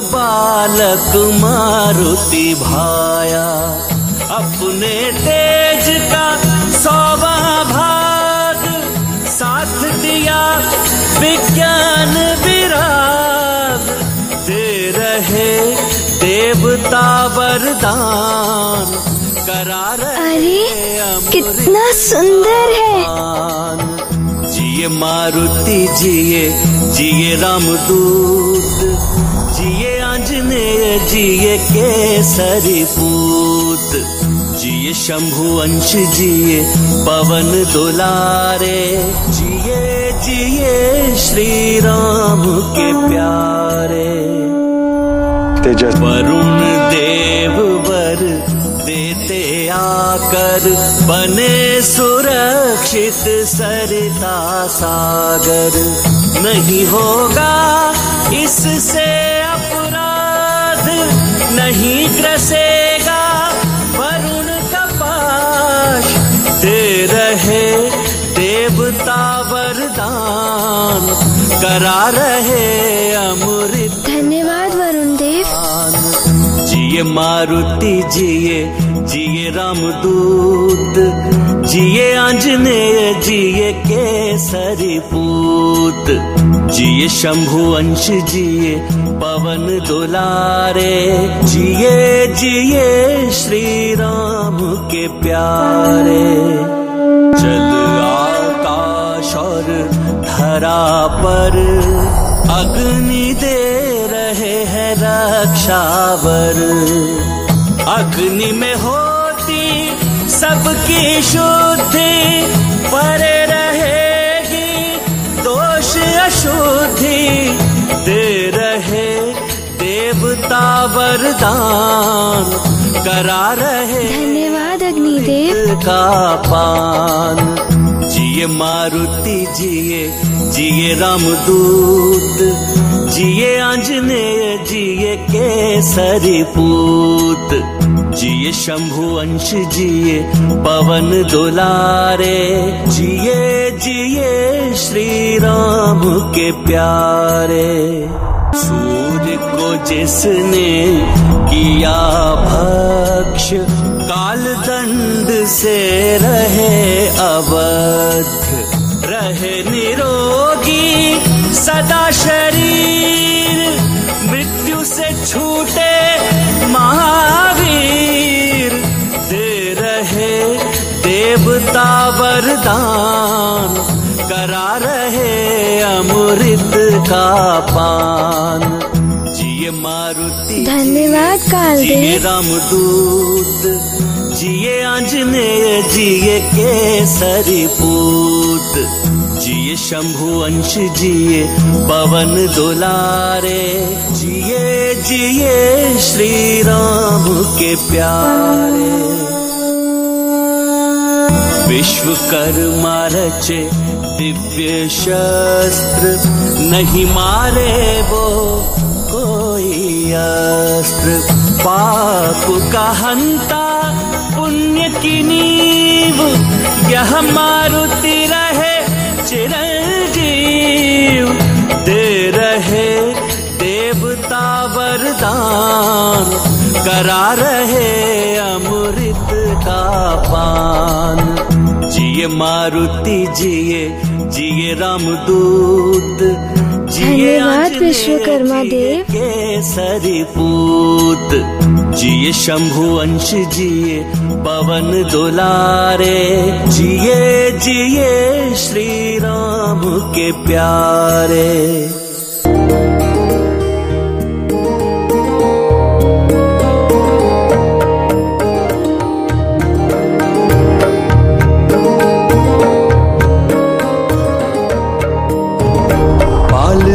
बालक मारुति भाया, अपने तेज का सौवा भाग साथ दिया विज्ञान विराग, दे रहे देवता वरदान, करा रहे कितना सुंदर है। जिए मारुति जिए, जिए रामदूत, जिए आंजनेय, जिए केसरी पूत, जिए शंभु अंश, जिए पवन दुलारे, जिए जिए श्री राम के प्यारे। वरुण देव वर देते आकर, बने सुरक्षित सरिता सागर, नहीं होगा इससे अपराध, नहीं ग्रसेगा वरुण का पाश, दे रहे देवता वरदान, करा रहे अमृत। धन्यवाद वरुण देव। जिए मारुति जिए, जिए रामदूत, जिए आंजनेय, जिए केसरी पूत, जिए शंभु अंश, जिए पवन दुलारे, जिए जिए श्री राम के प्यारे। जल आकाश और धरा पर अग्नि दे रहे हैं रक्षावर, अग्नि में होती सबकी शुद्धि, परे रहेगी दोष अशुद्धि, दे रहे देवता वरदान, करा रहे। धन्यवाद अग्निदेव का पान। जिए मारुति जिए, जिए रामदूत, जिए आंजनेय, जिए केसरी पूत, जिए शंभु अंश, जिए पवन दुलारे, जिए जिए श्री राम के प्यारे। सूर्य को जिसने किया भक्ष, काल दंड से रहे अवध, रहे निरोगी सदा शरीर, मृत्यु से छूटे महावीर, दे रहे देवता वरदान, करा रहे अमृत का पान। जिए मारुति, धन्यवाद काल, जिए रामदूत, जिए आंजनेय, जिए केसरी पूत, जिए शंभु अंश, जिए पवन दुलारे, जिए जिए श्री राम के प्यारे। विश्वकर्मा रचे दिव्य शस्त्र, नहीं मारे वो कोई अस्त्र, पाप का हंता पुण्य की नींव, यह मारुति रहे चिरंजीव, दे रहे देवता वरदान, करा रहे अमृत का पान। जिए मारुति जिए, जिए रामदूत, धन्यवाद विश्वकर्मा देव। केसरी पूत, जिए शंभु अंश, जिए पवन दुलारे, जिए जिए श्री राम के प्यारे।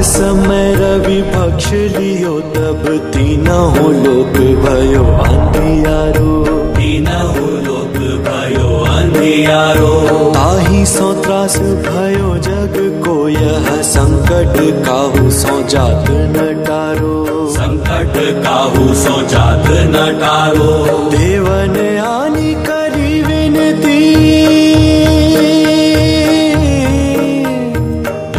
समय रवि भक्ष लियो, तब तीना हो लोक भयो अंधियारो, तीना हो लोक भयो अंधियारो, ताहि सो त्रास भयो जग को, यह संकट काहू सो जात न टारो, संकट काहू सो जात न टारो, देवन आनी करी विनती,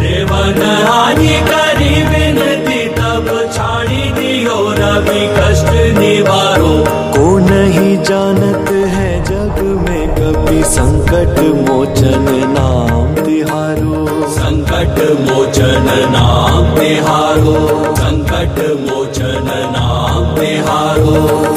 देवन आनी करी विनती, तब छाड़ी दियो सभी कष्ट निवारो। को नहीं जानत है जग में कभी संकट मोचन नाम तिहारो। संकट मोचन नाम तिहारो। संकट मोचन नाम तिहारो।